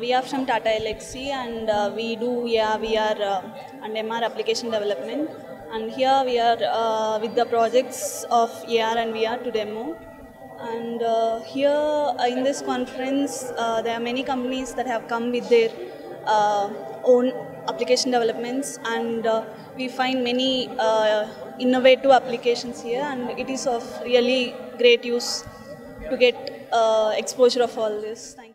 We are from Tata Elxsi and we are on MR application development, and here we are with the projects of AR and VR to demo. And here in this conference there are many companies that have come with their own application developments, and we find many innovative applications here, and it is of really great use to get exposure of all this. Thank you.